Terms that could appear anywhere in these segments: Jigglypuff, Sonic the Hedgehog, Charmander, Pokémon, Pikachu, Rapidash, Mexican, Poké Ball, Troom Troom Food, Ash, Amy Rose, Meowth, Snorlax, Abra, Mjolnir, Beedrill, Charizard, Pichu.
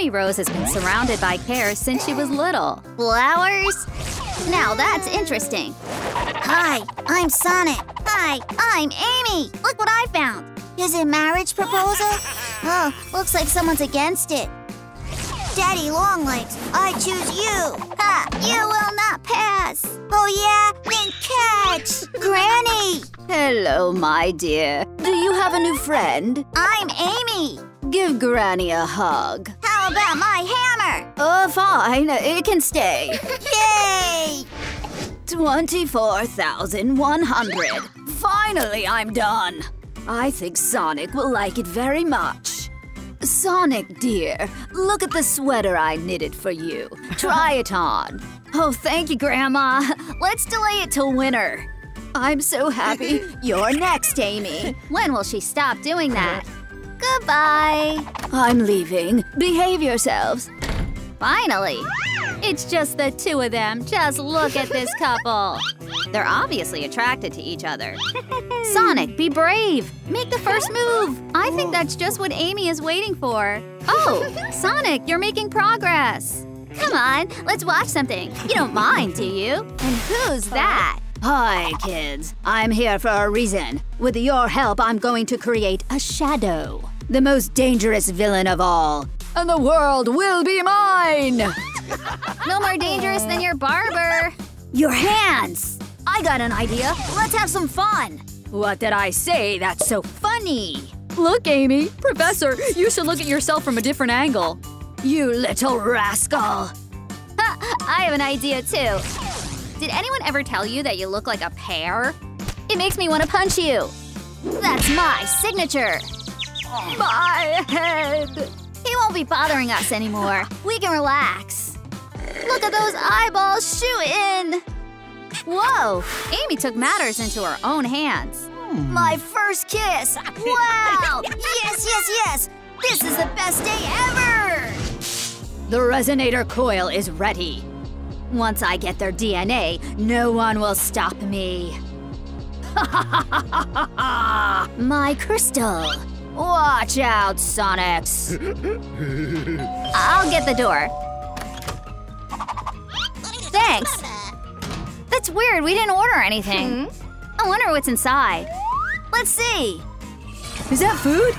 Amy Rose has been surrounded by care since she was little. Flowers? Now that's interesting. Hi, I'm Sonic. Hi, I'm Amy. Look what I found. Is it marriage proposal? Oh, looks like someone's against it. Daddy Longlegs, I choose you. Ha, you will not pass. Oh yeah, then catch. Granny. Hello, my dear. Do you have a new friend? I'm Amy. Give Granny a hug. How about my hammer? Oh, fine. It can stay. Yay! 24,100. Finally, I'm done. I think Sonic will like it very much. Sonic, dear, look at the sweater I knitted for you. Try it on. Oh, thank you, Grandma. Let's delay it till winter. I'm so happy you're next, Amy. When will she stop doing that? Goodbye. I'm leaving. Behave yourselves. Finally. It's just the two of them. Just look at this couple. They're obviously attracted to each other. Sonic, be brave. Make the first move. I think that's just what Amy is waiting for. Oh, Sonic, you're making progress. Come on, let's watch something. You don't mind, do you? And who's that? Hi, kids. I'm here for a reason. With your help, I'm going to create a shadow. The most dangerous villain of all. And the world will be mine! No more dangerous than your barber. Your hands! I got an idea. Let's have some fun. What did I say that's so funny? Look, Amy. Professor, you should look at yourself from a different angle. You little rascal. I have an idea, too. Did anyone ever tell you that you look like a pear? It makes me want to punch you. That's my signature. My head. He won't be bothering us anymore. We can relax. Look at those eyeballs shooting! Whoa! Amy took matters into her own hands. My first kiss! Wow! Yes, yes, yes! This is the best day ever! The resonator coil is ready. Once I get their DNA, no one will stop me. My crystal. Watch out, Sonics. I'll get the door. Thanks. That's weird. We didn't order anything. I wonder what's inside. Let's see. Is that food?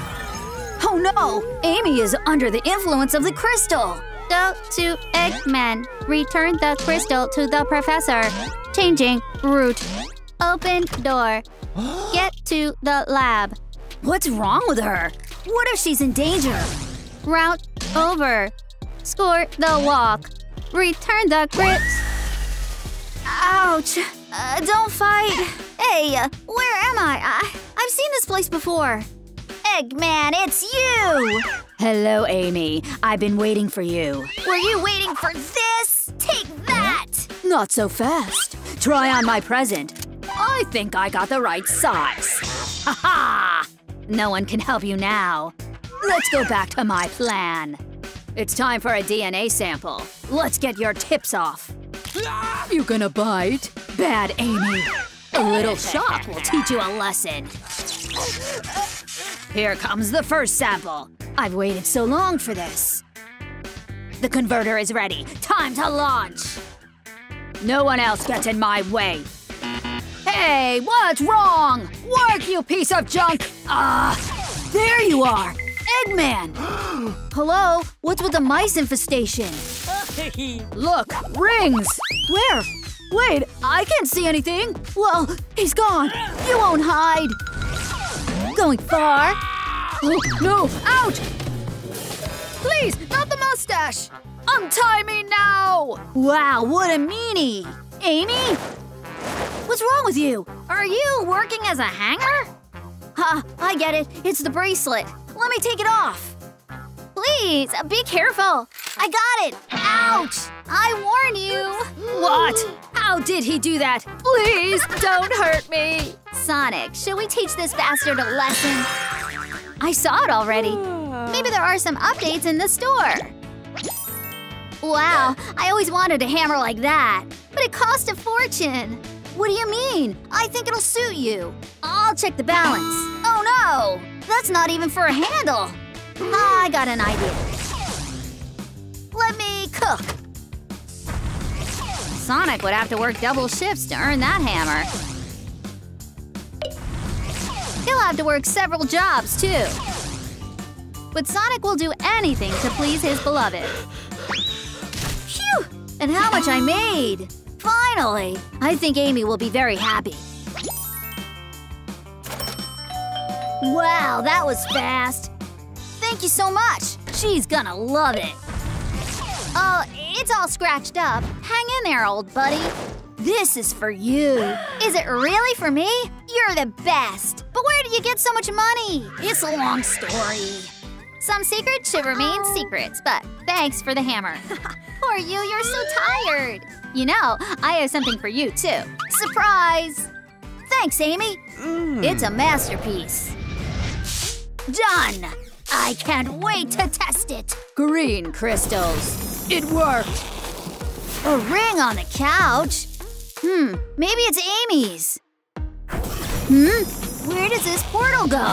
Oh, no. Amy is under the influence of the crystal. Go to Eggman. Return the crystal to the professor. Changing route. Open door. Get to the lab. What's wrong with her? What if she's in danger? Route over. Score the walk. Return the grips. Ouch. Don't fight. Hey, where am I? I've seen this place before. Eggman, it's you! Hello, Amy. I've been waiting for you. Were you waiting for this? Take that! Not so fast. Try on my present. I think I got the right size. Ha-ha! No one can help you now. Let's go back to my plan. It's time for a DNA sample. Let's get your tips off. You gonna bite? Bad, Amy. A little shock will teach you a lesson. Here comes the first sample. I've waited so long for this. The converter is ready. Time to launch. No one else gets in my way. Hey, what's wrong? Work, you piece of junk! There you are! Eggman! Hello? What's with the mice infestation? Look, rings! Where? Wait, I can't see anything! Well, he's gone! You won't hide! Going far? Oh, no! Out! Please, not the mustache! Untie me now! Wow, what a meanie! Amy? What's wrong with you? Are you working as a hanger? Ha, I get it. It's the bracelet. Let me take it off. Please, be careful. I got it. Ouch! I warn you. What? How did he do that? Please, don't hurt me. Sonic, should we teach this bastard a lesson? I saw it already. Maybe there are some updates in the store. Wow, I always wanted a hammer like that. But it cost a fortune. What do you mean? I think it'll suit you. I'll check the balance. Oh no! That's not even for a handle. I got an idea. Ugh! Sonic would have to work double shifts to earn that hammer. He'll have to work several jobs, too. But Sonic will do anything to please his beloved. Phew! And how much I made! Finally! I think Amy will be very happy. Wow, that was fast! Thank you so much! She's gonna love it! Oh, it's all scratched up. Hang in there, old buddy. This is for you. Is it really for me? You're the best! But where do you get so much money? It's a long story. Some secrets should remain secrets, but thanks for the hammer. Poor you, you're so tired. You know, I have something for you, too. Surprise! Thanks, Amy. It's a masterpiece. Done! I can't wait to test it! Green crystals. It worked! A ring on the couch? Maybe it's Amy's. Where does this portal go?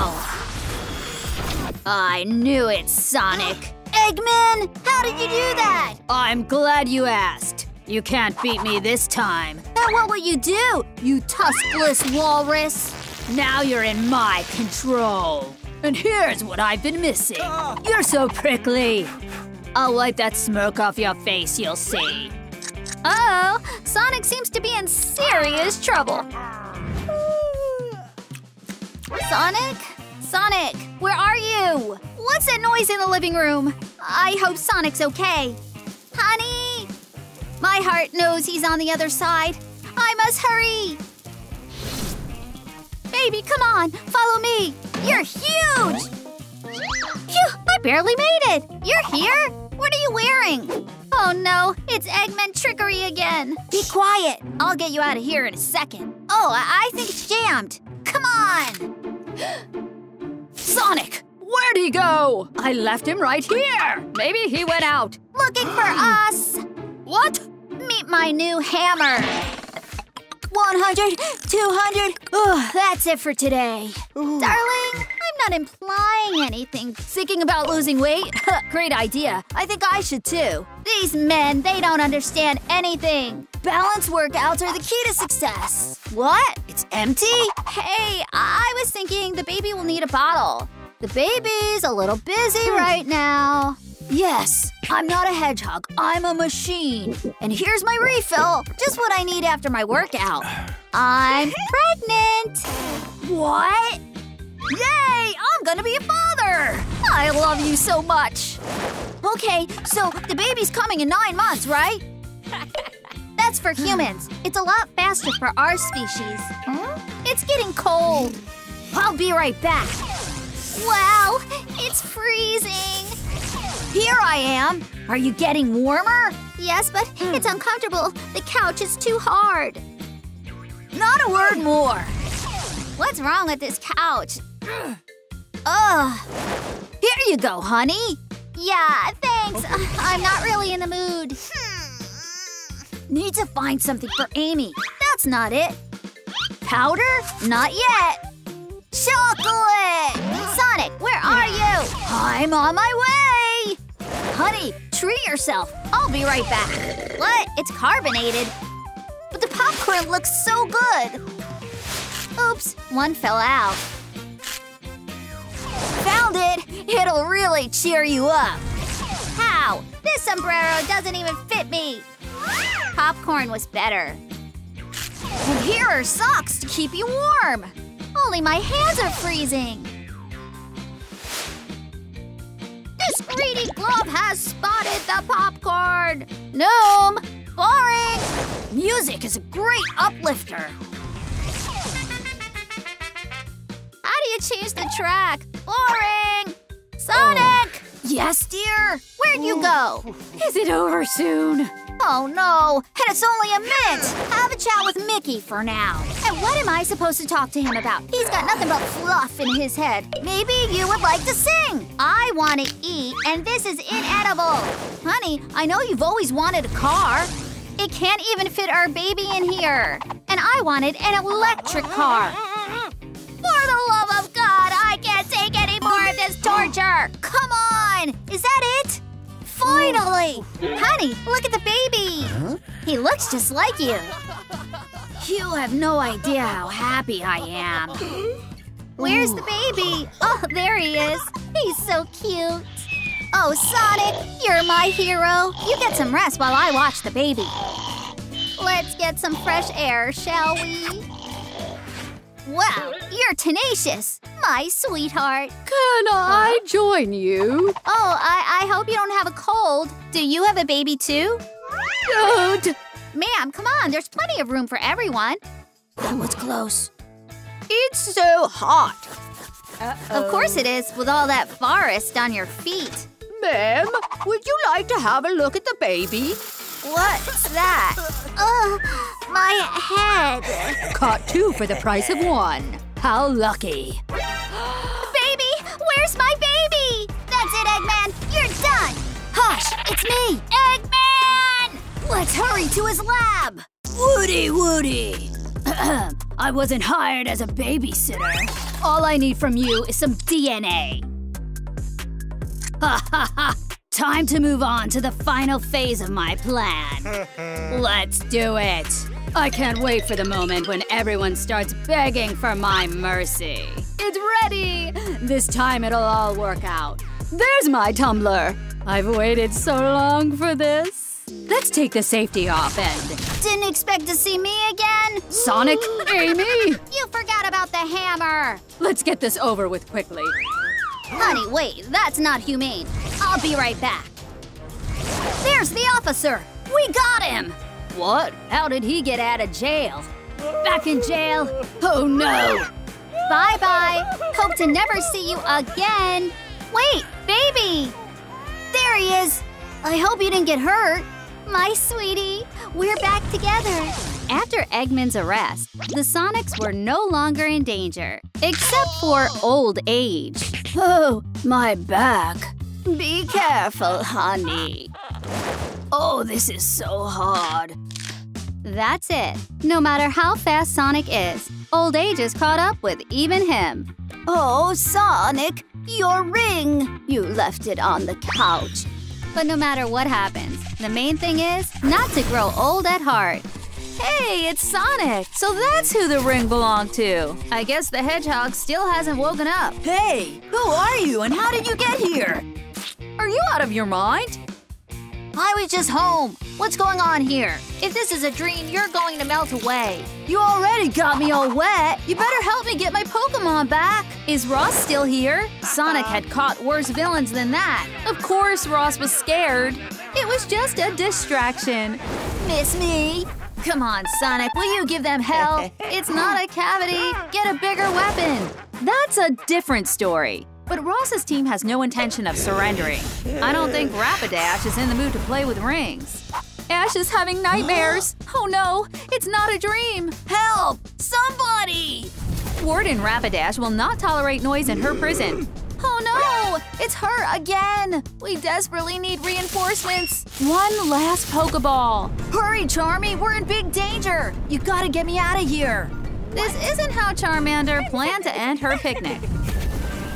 I knew it, Sonic. Eggman, how did you do that? I'm glad you asked. You can't beat me this time. Then what will you do, you tuskless walrus? Now you're in my control. And here's what I've been missing. You're so prickly. I'll wipe that smirk off your face, you'll see. Uh-oh, Sonic seems to be in serious trouble. Sonic? Sonic, where are you? What's that noise in the living room? I hope Sonic's okay. Honey! My heart knows he's on the other side. I must hurry! Baby, come on, follow me! You're huge! Phew, I barely made it! You're here? What are you wearing? Oh no, it's Eggman trickery again! Be quiet! I'll get you out of here in a second. Oh, I think it's jammed! Come on! Sonic! Where'd he go? I left him right here! Maybe he went out. Looking for us! What? Meet my new hammer! 100, 200, that's it for today. Ooh. Darling, I'm not implying anything. Thinking about losing weight? Great idea. I think I should too. These men, they don't understand anything. Balance workouts are the key to success. What? It's empty? Hey, I was thinking the baby will need a bottle. The baby's a little busy right now. Yes, I'm not a hedgehog, I'm a machine. And here's my refill, just what I need after my workout. I'm pregnant! What? Yay, I'm gonna be a father! I love you so much! Okay, so the baby's coming in 9 months, right? That's for humans. It's a lot faster for our species. It's getting cold. I'll be right back. Wow, it's freezing! Here I am! Are you getting warmer? Yes, but it's uncomfortable. The couch is too hard. Not a word more! What's wrong with this couch? Ugh! Here you go, honey! Yeah, thanks. I'm not really in the mood. Need to find something for Amy. That's not it. Powder? Not yet. Chocolate! Sonic, where are you? I'm on my way! Honey, treat yourself. I'll be right back. What? It's carbonated. But the popcorn looks so good. Oops, one fell out. Found it. It'll really cheer you up. How? This sombrero doesn't even fit me. Popcorn was better. And here are socks to keep you warm. Only my hands are freezing. This greedy glove has spotted the popcorn! Noom! Boring! Music is a great uplifter! How do you change the track? Boring! Sonic! Yes, dear? Where'd you go? Is it over soon? Oh no! And it's only a minute! Have a chat with Mickey for now. And what am I supposed to talk to him about? He's got nothing but fluff in his head. Maybe you would like to sing! I want to eat, and this is inedible! Honey, I know you've always wanted a car. It can't even fit our baby in here. And I wanted an electric car. For the love of God, I can't take any more of this torture! Come on! Is that it? Finally! boy! Honey, look at the baby! Huh? He looks just like you. You have no idea how happy I am. Where's the baby? Oh, there he is. He's so cute. Oh, Sonic, you're my hero. You get some rest while I watch the baby. Let's get some fresh air, shall we? Wow, you're tenacious, my sweetheart. Can I join you? Oh, I hope you don't have a cold. Do you have a baby too? Dude! Ma'am, come on, there's plenty of room for everyone. That was close. It's so hot. Uh-oh. Of course it is, with all that forest on your feet. Ma'am, would you like to have a look at the baby? What's that? Ugh, my head. Caught two for the price of one. How lucky. Baby, where's my baby? That's it, Eggman. You're done. Hush, it's me. Eggman! Let's hurry to his lab. Woody. I wasn't hired as a babysitter. All I need from you is some DNA. Time to move on to the final phase of my plan. Let's do it. I can't wait for the moment when everyone starts begging for my mercy. It's ready. This time it'll all work out. There's my tumbler. I've waited so long for this. Let's take the safety off and… Didn't expect to see me again? Sonic, Amy! You forgot about the hammer. Let's get this over with quickly. Honey, wait, that's not humane. I'll be right back. There's the officer! We got him! What? How did he get out of jail? Back in jail? Oh no! Bye-bye! Hope to never see you again! Wait, baby! There he is! I hope you didn't get hurt! My sweetie, we're back together! After Eggman's arrest, the Sonics were no longer in danger, except for old age. Oh, my back! Be careful, honey. Oh, this is so hard. That's it. No matter how fast Sonic is, old age is caught up with even him. Oh, Sonic, your ring. You left it on the couch. But no matter what happens, the main thing is not to grow old at heart. Hey, it's Sonic! So that's who the ring belonged to! I guess the hedgehog still hasn't woken up. Hey! Who are you and how did you get here? Are you out of your mind? I was just home. What's going on here? If this is a dream, you're going to melt away. You already got me all wet. You better help me get my Pokémon back. Is Ross still here? Sonic had caught worse villains than that. Of course Ross was scared. It was just a distraction. Miss me? Come on, Sonic, will you give them hell? It's not a cavity. Get a bigger weapon. That's a different story. But Ross's team has no intention of surrendering. I don't think Rapidash is in the mood to play with rings. Ash is having nightmares. Oh no, it's not a dream. Help! Somebody! Warden Rapidash will not tolerate noise in her prison. Oh no! It's her again! We desperately need reinforcements! One last Poké Ball! Hurry, Charmy! We're in big danger! You gotta get me out of here! This isn't how Charmander planned to end her picnic.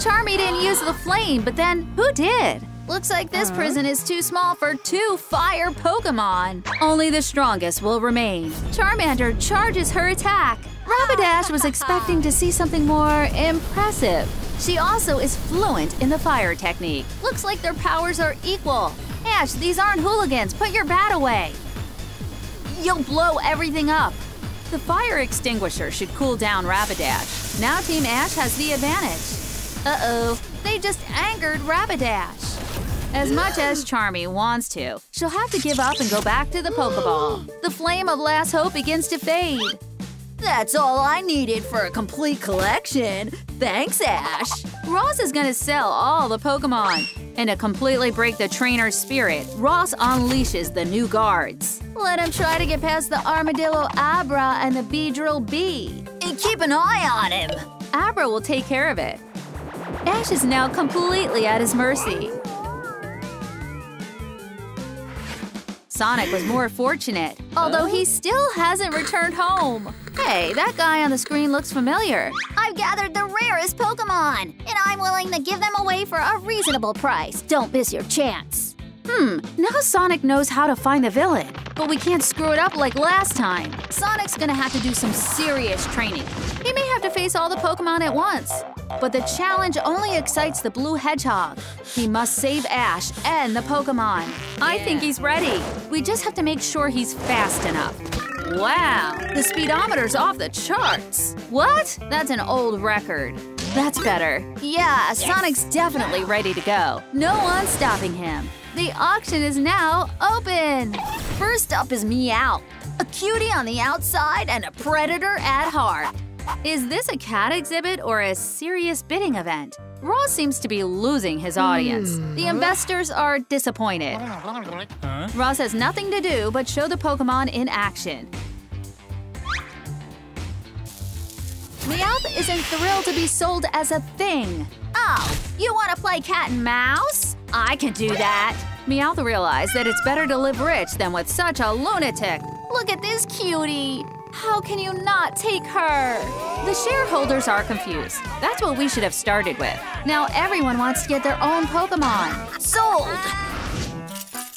Charmy didn't use the flame, but then who did? Looks like this prison is too small for two fire Pokémon. Only the strongest will remain. Charmander charges her attack. Rapidash was expecting to see something more impressive. She also is fluent in the fire technique. Looks like their powers are equal. Ash, these aren't hooligans. Put your bat away. You'll blow everything up. The fire extinguisher should cool down Rapidash. Now Team Ash has the advantage. Uh-oh, they just angered Rapidash. As much as Charmy wants to, she'll have to give up and go back to the Pokeball. The flame of last hope begins to fade. That's all I needed for a complete collection. Thanks, Ash. Ross is gonna sell all the Pokemon. And to completely break the trainer's spirit, Ross unleashes the new guards. Let him try to get past the Armadillo Abra and the Beedrill Bee. And keep an eye on him. Abra will take care of it. Ash is now completely at his mercy. Sonic was more fortunate, although he still hasn't returned home. Hey, that guy on the screen looks familiar. I've gathered the rarest Pokémon, and I'm willing to give them away for a reasonable price. Don't miss your chance. Now Sonic knows how to find the villain. But we can't screw it up like last time. Sonic's gonna have to do some serious training. He may have to face all the Pokémon at once. But the challenge only excites the blue hedgehog. He must save Ash and the Pokémon. Yeah. I think he's ready. We just have to make sure he's fast enough. Wow, the speedometer's off the charts. What? That's an old record. That's better. Yeah, yes. Sonic's definitely ready to go. No one's stopping him. The auction is now open. First up is Meow, a cutie on the outside and a predator at heart. Is this a cat exhibit or a serious bidding event? Ross seems to be losing his audience. The investors are disappointed. Ross has nothing to do but show the Pokémon in action. Meowth isn't thrilled to be sold as a thing. Oh, you want to play cat and mouse? I can do that. Meowth realized that it's better to live rich than with such a lunatic. Look at this cutie. How can you not take her? The shareholders are confused. That's what we should have started with. Now everyone wants to get their own Pokémon. Sold!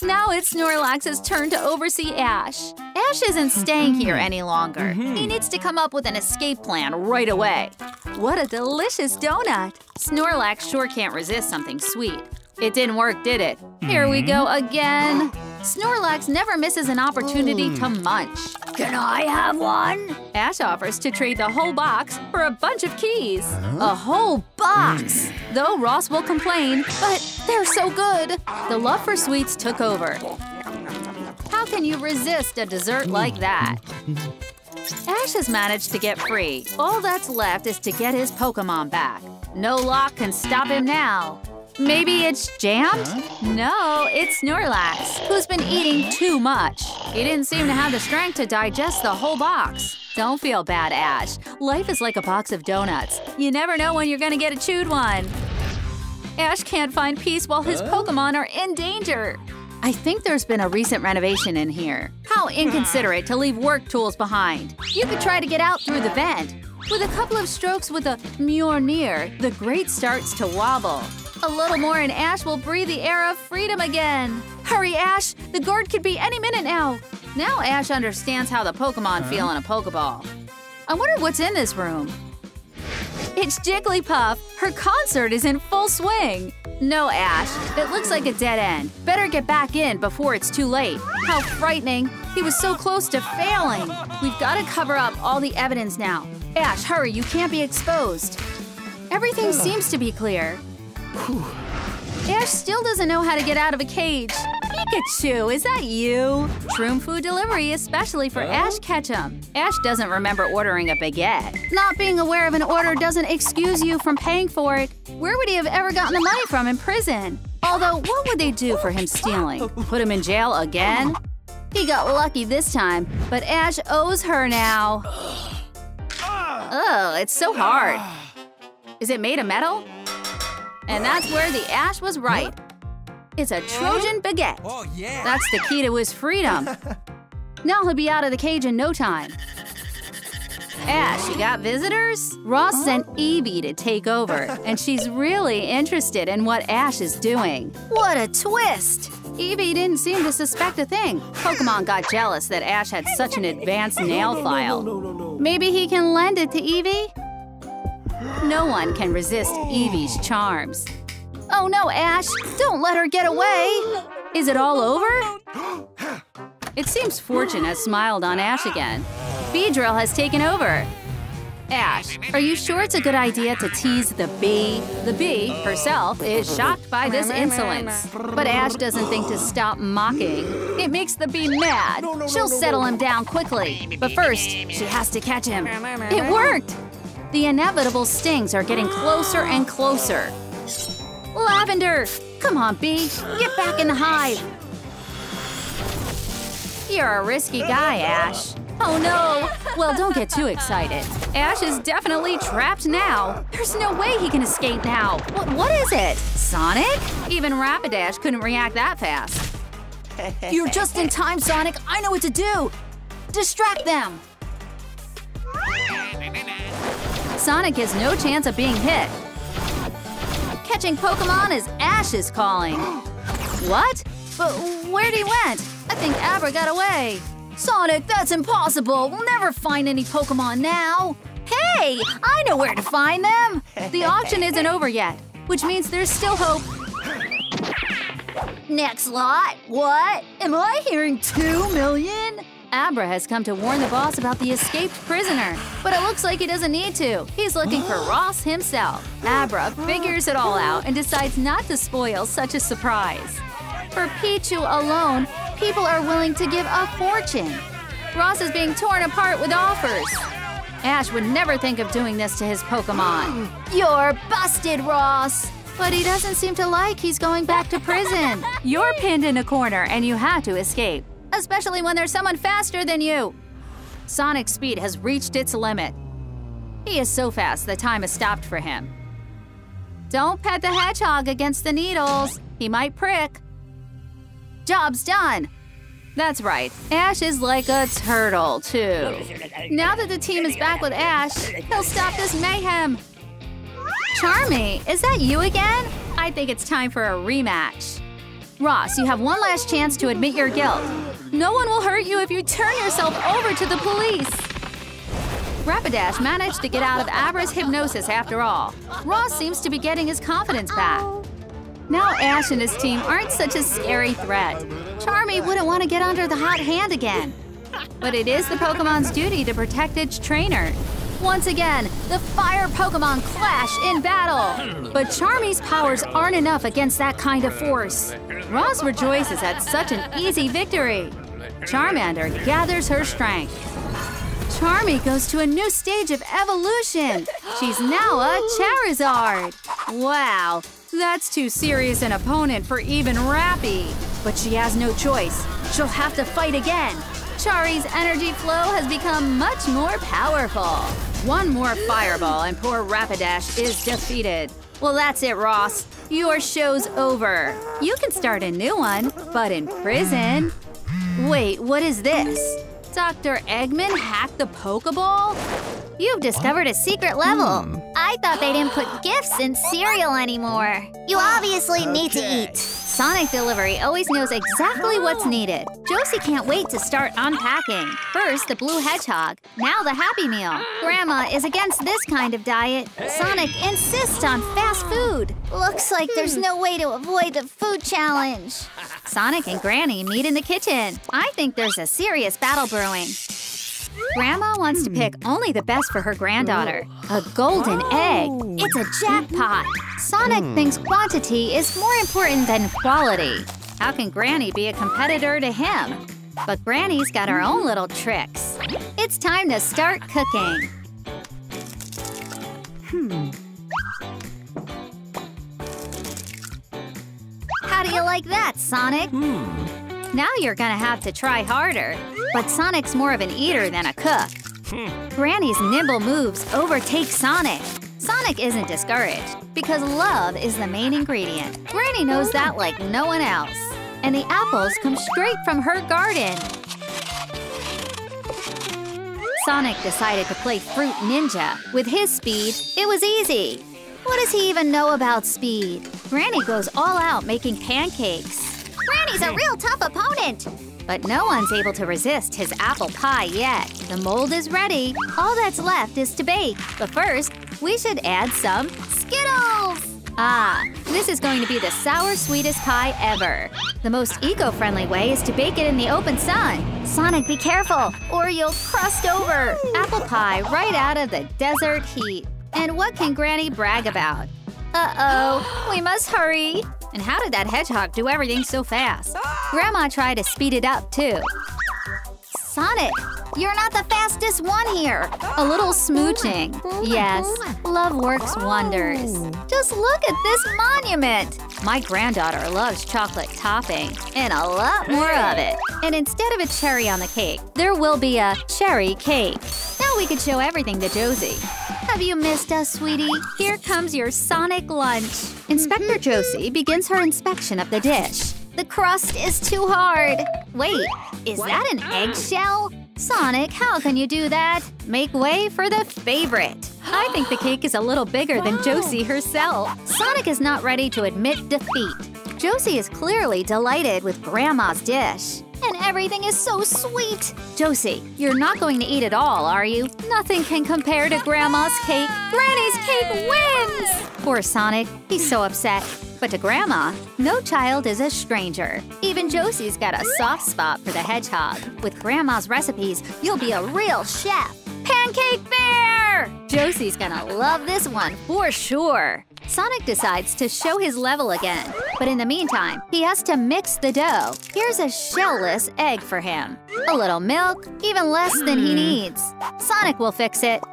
Now it's Snorlax's turn to oversee Ash. Ash isn't staying here any longer. He needs to come up with an escape plan right away. What a delicious donut! Snorlax sure can't resist something sweet. It didn't work, did it? Here we go again. Snorlax never misses an opportunity to munch. Can I have one? Ash offers to trade the whole box for a bunch of keys. A whole box! Though Ross will complain, but they're so good. The love for sweets took over. How can you resist a dessert like that? Ash has managed to get free. All that's left is to get his Pokémon back. No lock can stop him now. Maybe it's jammed? No, it's Snorlax, who's been eating too much. He didn't seem to have the strength to digest the whole box. Don't feel bad, Ash. Life is like a box of donuts. You never know when you're gonna get a chewed one. Ash can't find peace while his Pokémon are in danger. I think there's been a recent renovation in here. How inconsiderate to leave work tools behind. You could try to get out through the vent. With a couple of strokes with a Mjolnir, the grate starts to wobble. A little more and Ash will breathe the air of freedom again. Hurry, Ash! The guard could be any minute now. Now Ash understands how the Pokémon feel in a Pokéball. I wonder what's in this room. It's Jigglypuff. Her concert is in full swing. No, Ash. It looks like a dead end. Better get back in before it's too late. How frightening. He was so close to failing. We've got to cover up all the evidence now. Ash, hurry. You can't be exposed. Everything seems to be clear. Whew. Ash still doesn't know how to get out of a cage. Pikachu, is that you? Troom food delivery, especially for Ash Ketchum. Ash doesn't remember ordering a baguette. Not being aware of an order doesn't excuse you from paying for it. Where would he have ever gotten the money from in prison? Although, what would they do for him stealing? Put him in jail again? He got lucky this time, but Ash owes her now. Oh, it's so hard. Is it made of metal? And that's where the Ash was right. It's a Trojan baguette. Oh, yeah. That's the key to his freedom. Now he'll be out of the cage in no time. Ash, you got visitors? Ross sent Evie to take over, and she's really interested in what Ash is doing. What a twist! Evie didn't seem to suspect a thing. Pokémon got jealous that Ash had such an advanced nail file. Maybe he can lend it to Evie? No one can resist Evie's charms. Oh no, Ash! Don't let her get away! Is it all over? It seems fortune has smiled on Ash again. Beedrill has taken over. Ash, are you sure it's a good idea to tease the bee? The bee, herself, is shocked by this insolence. But Ash doesn't think to stop mocking. It makes the bee mad. She'll settle him down quickly. But first, she has to catch him. It worked! The inevitable stings are getting closer and closer. Lavender! Come on, bee! Get back in the hive! You're a risky guy, Ash. Oh no! Well, don't get too excited. Ash is definitely trapped now. There's no way he can escape now. What is it? Sonic? Even Rapidash couldn't react that fast. You're just in time, Sonic! I know what to do! Distract them! Sonic has no chance of being hit. Catching Pokémon is Ash's calling. What? But where'd he went? I think Abra got away. Sonic, that's impossible. We'll never find any Pokémon now. Hey, I know where to find them. The auction isn't over yet, which means there's still hope. Next lot? What? Am I hearing 2 million? Abra has come to warn the boss about the escaped prisoner, but it looks like he doesn't need to. He's looking for Ross himself. Abra figures it all out and decides not to spoil such a surprise. For Pichu alone, people are willing to give a fortune. Ross is being torn apart with offers. Ash would never think of doing this to his Pokémon. You're busted, Ross! But he doesn't seem to like he's going back to prison. You're pinned in a corner and you have to escape. Especially when there's someone faster than you. Sonic's speed has reached its limit. He is so fast the time has stopped for him. Don't pet the hedgehog against the needles. He might prick. Job's done. That's right. Ash is like a turtle, too. Now that the team is back with Ash, he'll stop this mayhem. Charmy, is that you again? I think it's time for a rematch. Ross, you have one last chance to admit your guilt. No one will hurt you if you turn yourself over to the police. Rapidash managed to get out of Abra's hypnosis after all. Ross seems to be getting his confidence back. Now Ash and his team aren't such a scary threat. Charmy wouldn't want to get under the hot hand again. But it is the Pokemon's duty to protect its trainer. Once again, the fire Pokémon clash in battle! But Charmy's powers aren't enough against that kind of force. Ross rejoices at such an easy victory. Charmander gathers her strength. Charmy goes to a new stage of evolution. She's now a Charizard. Wow, that's too serious an opponent for even Rappy. But she has no choice. She'll have to fight again. Chari's energy flow has become much more powerful. One more fireball and poor Rapidash is defeated. Well, that's it, Ross. Your show's over. You can start a new one, but in prison. Wait, what is this? Dr. Eggman hacked the Poké Ball? You've discovered a secret level. I thought they didn't put gifts in cereal anymore. You obviously need to eat. Sonic Delivery always knows exactly what's needed. Josie can't wait to start unpacking. First, the blue hedgehog. Now, the Happy Meal. Grandma is against this kind of diet. Sonic insists on fast food. Looks like there's no way to avoid the food challenge. Sonic and Granny meet in the kitchen. I think there's a serious battle brewing. Grandma wants to pick only the best for her granddaughter. A golden egg. It's a jackpot. Sonic thinks quantity is more important than quality. How can Granny be a competitor to him? But Granny's got her own little tricks. It's time to start cooking. How do you like that, Sonic? Now you're gonna have to try harder. But Sonic's more of an eater than a cook. Granny's nimble moves overtake Sonic. Sonic isn't discouraged, because love is the main ingredient. Granny knows that like no one else. And the apples come straight from her garden. Sonic decided to play Fruit Ninja. With his speed, it was easy. What does he even know about speed? Granny goes all out making pancakes. Granny's a real tough opponent! But no one's able to resist his apple pie yet. The mold is ready. All that's left is to bake. But first, we should add some Skittles! Ah, this is going to be the sour sweetest pie ever. The most eco-friendly way is to bake it in the open sun. Sonic, be careful, or you'll crust over. Apple pie right out of the desert heat. And what can Granny brag about? Uh-oh, we must hurry. And how did that hedgehog do everything so fast? Grandma tried to speed it up, too. Sonic, you're not the fastest one here. A little smooching. Yes, love works wonders. Just look at this monument. My granddaughter loves chocolate topping, and a lot more of it. And instead of a cherry on the cake, there will be a cherry cake. Now we could show everything to Josie. Have you missed us, sweetie? Here comes your Sonic lunch. Inspector Josie begins her inspection of the dish. The crust is too hard. Wait, is that an eggshell? Sonic, how can you do that? Make way for the favorite. I think the cake is a little bigger than Josie herself. Sonic is not ready to admit defeat. Josie is clearly delighted with Grandma's dish. And everything is so sweet! Josie, you're not going to eat it all, are you? Nothing can compare to Grandma's cake. Granny's cake wins! Poor Sonic, he's so upset. But to Grandma, no child is a stranger. Even Josie's got a soft spot for the hedgehog. With Grandma's recipes, you'll be a real chef! Pancake Bear! Josie's gonna love this one for sure! Sonic decides to show his level again. But in the meantime, he has to mix the dough. Here's a shell-less egg for him. A little milk, even less than he needs. Sonic will fix it.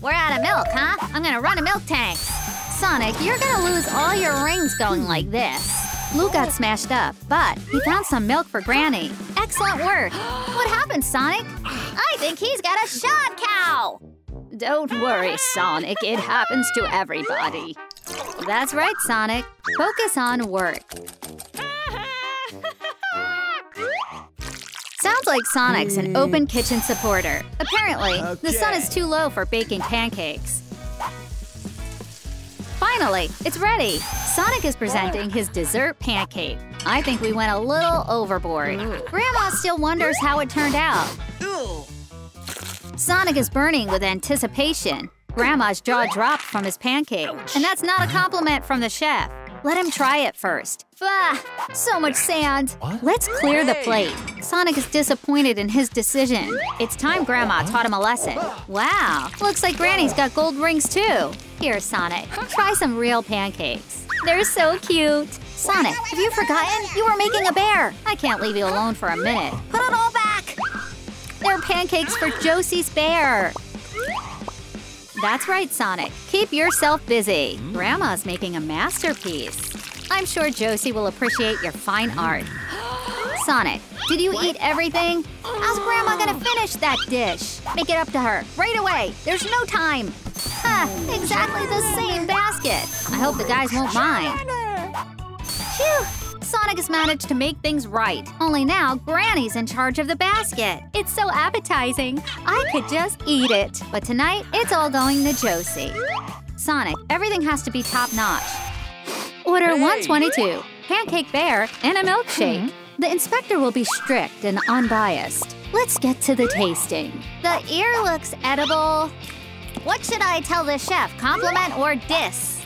We're out of milk, huh? I'm gonna run a milk tank. Sonic, you're gonna lose all your rings going like this. Lou got smashed up, but he found some milk for Granny. Excellent work. What happened, Sonic? I think he's got a shod cow. Don't worry, Sonic. It happens to everybody. That's right, Sonic. Focus on work. Sounds like Sonic's an open kitchen supporter. Apparently, the sun is too low for baking pancakes. Finally, it's ready! Sonic is presenting his dessert pancake. I think we went a little overboard. Grandma still wonders how it turned out. Sonic is burning with anticipation. Grandma's jaw dropped from his pancake. And that's not a compliment from the chef. Let him try it first. Bah! So much sand! What? Let's clear the plate. Sonic is disappointed in his decision. It's time Grandma taught him a lesson. Wow! Looks like Granny's got gold rings too! Here, Sonic, try some real pancakes. They're so cute! Sonic, have you forgotten? You were making a bear! I can't leave you alone for a minute. Put it all back! They're pancakes for Josie's bear! That's right, Sonic. Keep yourself busy. Grandma's making a masterpiece. I'm sure Josie will appreciate your fine art. Sonic, did you eat everything? How's Grandma gonna finish that dish? Make it up to her, right away. There's no time. Ha, exactly the same basket. I hope the guys won't mind. Phew, Sonic has managed to make things right. Only now, Granny's in charge of the basket. It's so appetizing. I could just eat it. But tonight, it's all going to Josie. Sonic, everything has to be top-notch. Order 122, pancake bear, and a milkshake. The inspector will be strict and unbiased. Let's get to the tasting. The ear looks edible. What should I tell the chef, compliment or diss?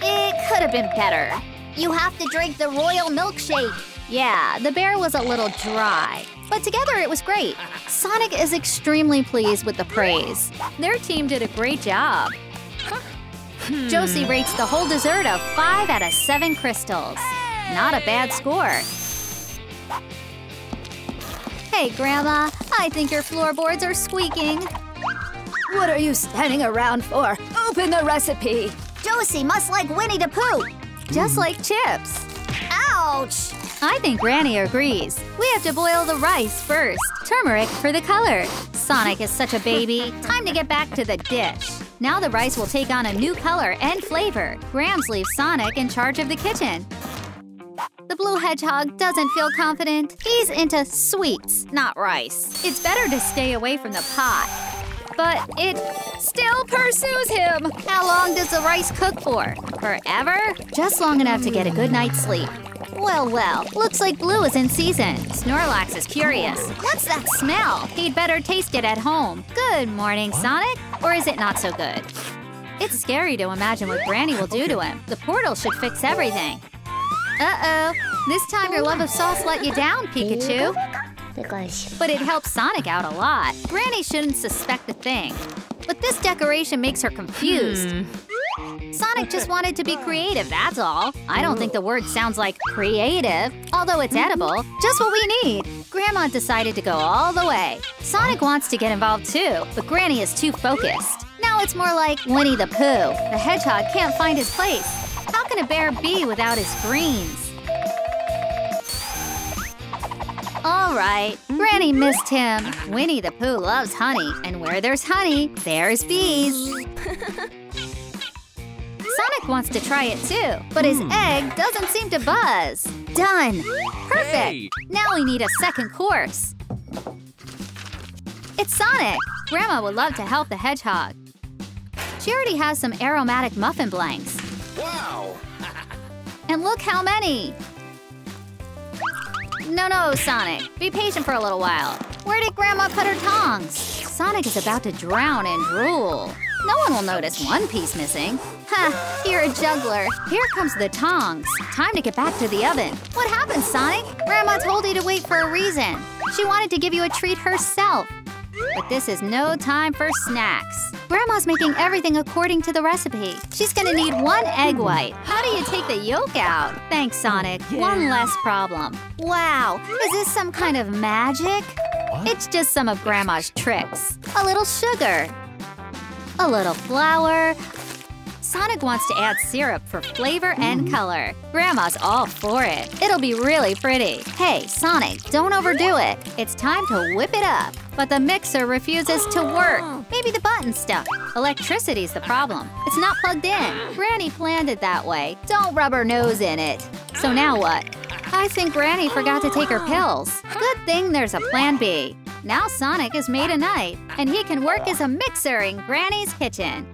It could have been better. You have to drink the royal milkshake. Yeah, the bear was a little dry. But together it was great. Sonic is extremely pleased with the praise. Their team did a great job. Josie rates the whole dessert a 5 out of 7 crystals. Not a bad score. Hey, Grandma, I think your floorboards are squeaking. What are you standing around for? Open the recipe! Josie must like Winnie the Pooh! Just like chips. Ouch! I think Granny agrees. We have to boil the rice first. Turmeric for the color. Sonic is such a baby. Time to get back to the dish. Now the rice will take on a new color and flavor. Grams leaves Sonic in charge of the kitchen. The blue hedgehog doesn't feel confident. He's into sweets, not rice. It's better to stay away from the pot. But it still pursues him. How long does the rice cook for? Forever? Just long enough to get a good night's sleep. Well, well, looks like Blue is in season. Snorlax is curious. What's that smell? He'd better taste it at home. Good morning, Sonic. Or is it not so good? It's scary to imagine what Granny will do to him. The portal should fix everything. Uh-oh. This time your love of sauce let you down, Pikachu. But it helps Sonic out a lot. Granny shouldn't suspect a thing. But this decoration makes her confused. Sonic just wanted to be creative, that's all. I don't think the word sounds like creative, although it's edible. Just what we need. Grandma decided to go all the way. Sonic wants to get involved too, but Granny is too focused. Now it's more like Winnie the Pooh. The hedgehog can't find his place. How can a bear be without his greens? All right, Granny missed him. Winnie the Pooh loves honey, and where there's honey, there's bees. Sonic wants to try it too, but his egg doesn't seem to buzz. Done! Perfect! Now we need a second course. It's Sonic! Grandma would love to help the hedgehog. She already has some aromatic muffin blanks. Wow! And look how many! No, Sonic. Be patient for a little while. Where did Grandma put her tongs? Sonic is about to drown in drool. No one will notice one piece missing. Ha! You're a juggler. Here comes the tongs. Time to get back to the oven. What happened, Sonic? Grandma told you to wait for a reason. She wanted to give you a treat herself. But this is no time for snacks. Grandma's making everything according to the recipe. She's gonna need one egg white. How do you take the yolk out? Thanks, Sonic. One less problem. Wow, is this some kind of magic? It's just some of Grandma's tricks. A little sugar. A little flour. Sonic wants to add syrup for flavor and color. Grandma's all for it. It'll be really pretty. Hey, Sonic, don't overdo it. It's time to whip it up. But the mixer refuses to work. Maybe the button's stuck. Electricity's the problem. It's not plugged in. Granny planned it that way. Don't rub her nose in it. So now what? I think Granny forgot to take her pills. Good thing there's a plan B. Now Sonic has made a knife, and he can work as a mixer in Granny's kitchen.